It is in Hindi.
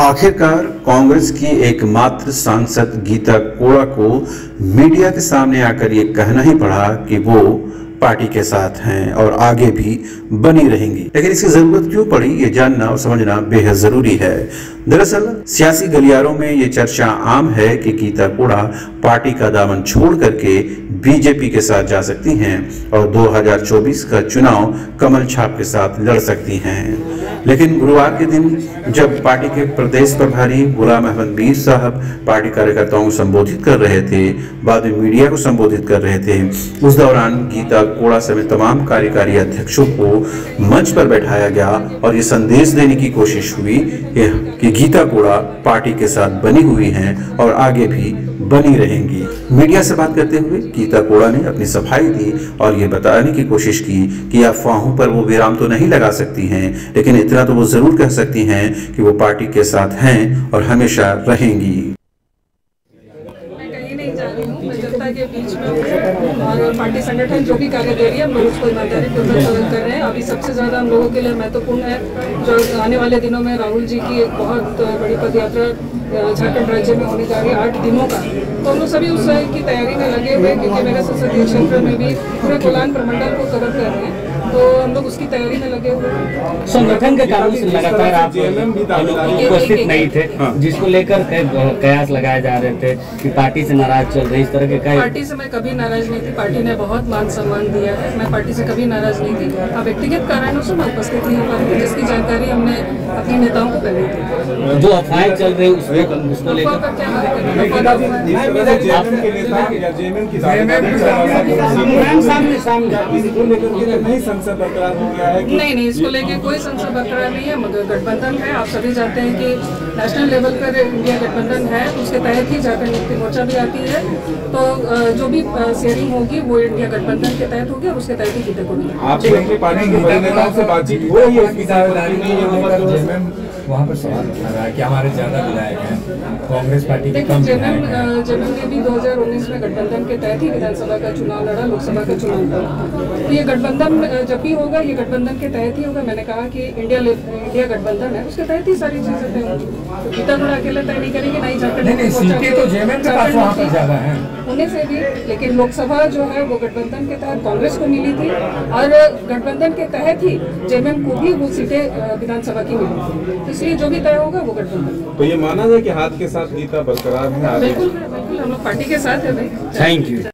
आखिरकार कांग्रेस की एकमात्र सांसद गीता कोड़ा को मीडिया के सामने आकर ये कहना ही पड़ा कि वो पार्टी के साथ हैं और आगे भी बनी रहेंगी। लेकिन इसकी जरूरत क्यों पड़ी, ये जानना और समझना बेहद जरूरी है। दरअसल सियासी गलियारों में ये चर्चा आम है कि गीता कोड़ा पार्टी का दामन छोड़ करके बीजेपी के साथ जा सकती हैं और 2024 का चुनाव कमल छाप के साथ लड़ सकती हैं। लेकिन गुरुवार के दिन जब पार्टी के प्रदेश प्रभारी गुलाम अहमद वीर साहब पार्टी कार्यकर्ताओं को संबोधित कर रहे थे, बाद में मीडिया को संबोधित कर रहे थे, उस दौरान गीता कोड़ा समेत तमाम कार्यकारी अध्यक्षों को मंच पर बैठाया गया और ये संदेश देने की कोशिश हुई कि गीता कोड़ा पार्टी के साथ बनी हुई हैं और आगे भी बनी रहेंगी। मीडिया से बात करते हुए गीता कोड़ा ने अपनी सफाई दी और ये बताने की कोशिश की कि अफवाहों पर वो विराम तो नहीं लगा सकती हैं, लेकिन इतना तो वो जरूर कह सकती हैं कि वो पार्टी के साथ हैं और हमेशा रहेंगी। के बीच में और पार्टी संगठन जो भी कार्य दे रही है हम लोग उसको ईमानदारी कर रहे हैं। अभी सबसे ज़्यादा हम लोगों के लिए महत्वपूर्ण है जो आने वाले दिनों में राहुल जी की एक बहुत बड़ी पदयात्रा झारखंड राज्य में होने जा रही है 8 दिनों का, तो हम लोग सभी उस की तैयारी में लगे हुए हैं क्योंकि मेरे संसदीय क्षेत्र में भी पूरे कोलान प्रमंडल को कवर कर रहे हैं, तो हम लोग उसकी तैयारी में लगे हुए हैं। संगठन के कारण से लगातार आप जेएमएम भी उपस्थित नहीं थे, जिसको लेकर कयास लगाए जा रहे थे कि पार्टी से नाराज चल रही, इस तरह के। पार्टी से मैं कभी नाराज नहीं थी, पार्टी ने बहुत मान सम्मान दिया है, मैं पार्टी से कभी नाराज नहीं थी। अब व्यक्तिगत कारणों से मैं उपस्थित नहीं हो पा रही, जिसकी जानकारी हमने अपने नेताओं को पहले दी। जो अफवाहें चल रही उसको लेकर नहीं, इसको लेके कोई संसद बरकरार नहीं है, मगर गठबंधन है। आप सभी जानते हैं कि नेशनल लेवल पर इंडिया गठबंधन है, उसके तहत ही जाकर मुक्ति मोर्चा भी आती है, तो जो भी शेयरिंग होगी वो इंडिया गठबंधन के तहत होगी और उसके तहत ही जीते होगी। आपसे अपनी पार्टी के बड़े नेताओं से बातचीत हो रही है, वहाँ पर सवाल उठा रहा है कि हमारे ज्यादा विधायक हैं कांग्रेस पार्टी के कम विधायक हैं। जेएमएम ने भी 2019 में गठबंधन के तहत ही विधानसभा का चुनाव लड़ा, लोकसभा का चुनाव लड़ा। ये गठबंधन जब भी होगा ये गठबंधन के तहत ही होगा। मैंने कहा कि इंडिया गठबंधन है, उसके तहत ही सारी चीजें तय होंगी। गीता कोड़ा अकेला तय नहीं करेंगे, नहीं झारखंड होने से भी, लेकिन लोकसभा जो है वो गठबंधन के तहत कांग्रेस को मिली थी और गठबंधन के तहत ही जेएमएम को भी वो सीटें विधानसभा की मिली थी, इसलिए जो भी तय होगा वो गठबंधन। तो ये माना जाए कि हाथ के साथ गीता बरकरार है। बिल्कुल बिल्कुल, हम लोग पार्टी के साथ है भाई। Thank you.